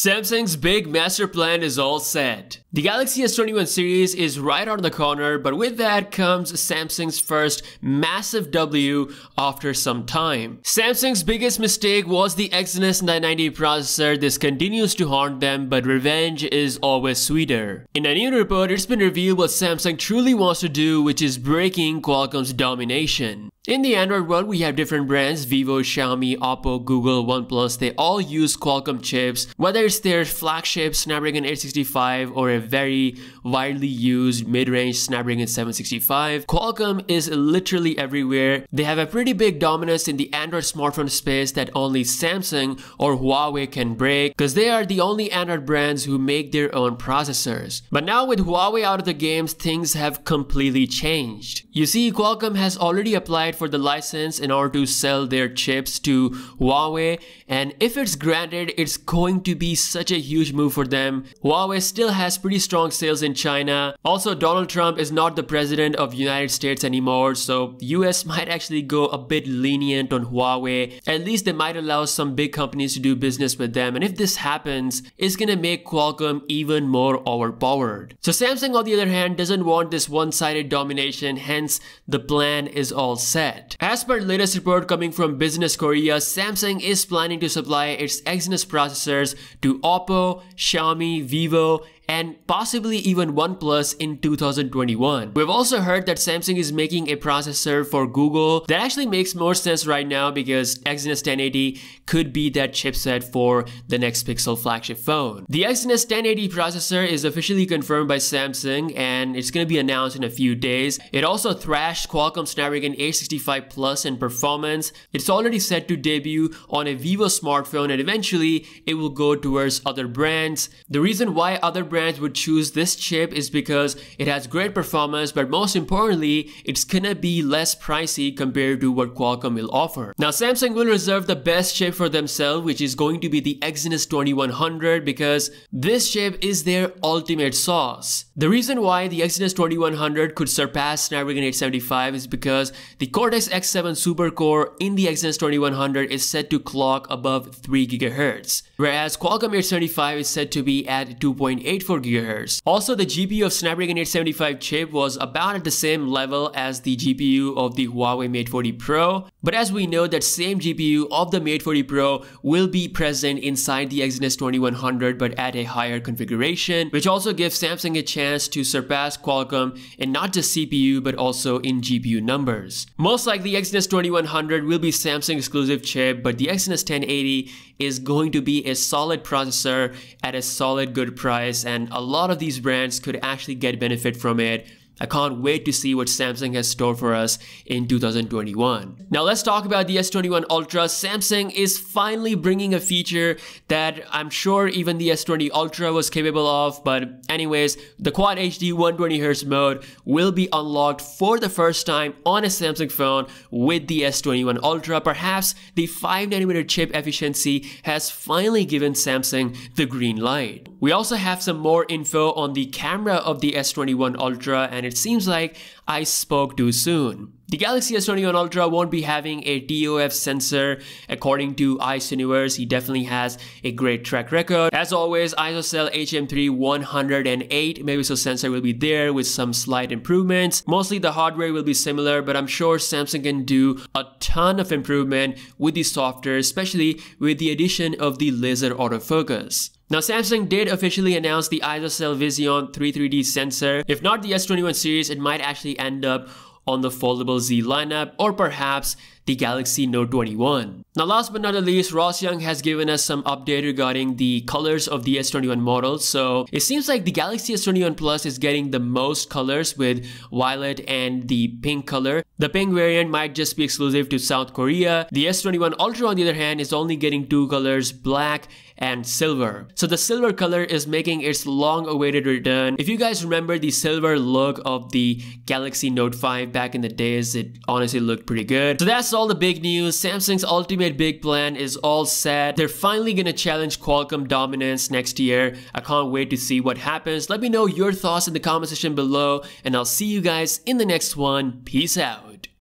Samsung's big master plan is all set. The Galaxy S21 series is right around the corner, but with that comes Samsung's first massive W after some time. Samsung's biggest mistake was the Exynos 990 processor. This continues to haunt them, but revenge is always sweeter. In a new report, it's been revealed what Samsung truly wants to do, which is breaking Qualcomm's domination. In the Android world, we have different brands: Vivo, Xiaomi, Oppo, Google, OnePlus. They all use Qualcomm chips, whether it's their flagship Snapdragon 865 or a very widely used mid-range Snapdragon 765. Qualcomm is literally everywhere. They have a pretty big dominance in the Android smartphone space that only Samsung or Huawei can break, because they are the only Android brands who make their own processors. But now with Huawei out of the games, things have completely changed. You see, Qualcomm has already applied for the license in order to sell their chips to Huawei, and if it's granted, it's going to be such a huge move for them. Huawei still has pretty strong sales in China. Also, Donald Trump is not the president of the United States anymore, so US might actually go a bit lenient on Huawei. At least they might allow some big companies to do business with them, and if this happens, it's gonna make Qualcomm even more overpowered. So Samsung, on the other hand, doesn't want this one-sided domination, hence the plan is all set. As per the latest report coming from Business Korea, Samsung is planning to supply its Exynos processors to Oppo, Xiaomi, Vivo, and possibly even OnePlus in 2021. We've also heard that Samsung is making a processor for Google. That actually makes more sense right now, because Exynos 1080 could be that chipset for the next Pixel flagship phone. The Exynos 1080 processor is officially confirmed by Samsung, and it's going to be announced in a few days. It also thrashed Qualcomm Snapdragon 865 Plus in performance. It's already set to debut on a Vivo smartphone, and eventually it will go towards other brands. The reason why other brands would choose this chip is because it has great performance, but most importantly, it's gonna be less pricey compared to what Qualcomm will offer. Now, Samsung will reserve the best chip for themselves, which is going to be the Exynos 2100, because this chip is their ultimate sauce. The reason why the Exynos 2100 could surpass Snapdragon 875 is because the Cortex X7 supercore in the Exynos 2100 is set to clock above 3 GHz, whereas Qualcomm 875 is set to be at 2.84 GHz. Also, the GPU of Snapdragon 875 chip was about at the same level as the GPU of the Huawei Mate 40 Pro. But as we know, that same GPU of the Mate 40 Pro will be present inside the Exynos 2100, but at a higher configuration, which also gives Samsung a chance to surpass Qualcomm in not just CPU, but also in GPU numbers. Most likely, Exynos 2100 will be Samsung exclusive chip, but the Exynos 1080 is going to be a solid processor at a solid good price, and a lot of these brands could actually get benefit from it. I can't wait to see what Samsung has in store for us in 2021. Now let's talk about the S21 Ultra. Samsung is finally bringing a feature that I'm sure even the S20 Ultra was capable of, but anyways, the Quad HD 120Hz mode will be unlocked for the first time on a Samsung phone with the S21 Ultra. Perhaps the 5nm chip efficiency has finally given Samsung the green light. We also have some more info on the camera of the S21 Ultra, and it seems like I spoke too soon. The Galaxy S21 Ultra won't be having a ToF sensor. According to Ice Universe, he definitely has a great track record. As always, ISOCELL HM3 108 megapixel sensor will be there with some slight improvements. Mostly the hardware will be similar, but I'm sure Samsung can do a ton of improvement with the software, especially with the addition of the laser autofocus. Now, Samsung did officially announce the ISOCELL Vision 3D sensor. If not the S21 series, it might actually end up on the foldable Z lineup, or perhaps the Galaxy Note 21. Now, last but not the least, Ross Young has given us some update regarding the colors of the S21 model. So it seems like the Galaxy S21 Plus is getting the most colors, with violet and the pink color. The pink variant might just be exclusive to South Korea. The S21 Ultra, on the other hand, is only getting two colors, black and silver. So the silver color is making its long-awaited return. If you guys remember the silver look of the Galaxy Note 5 back in the days, it honestly looked pretty good. So that's all the big news. Samsung's ultimate big plan is all set. They're finally gonna challenge Qualcomm dominance next year. I can't wait to see what happens. Let me know your thoughts in the comment section below, and I'll see you guys in the next one. Peace out.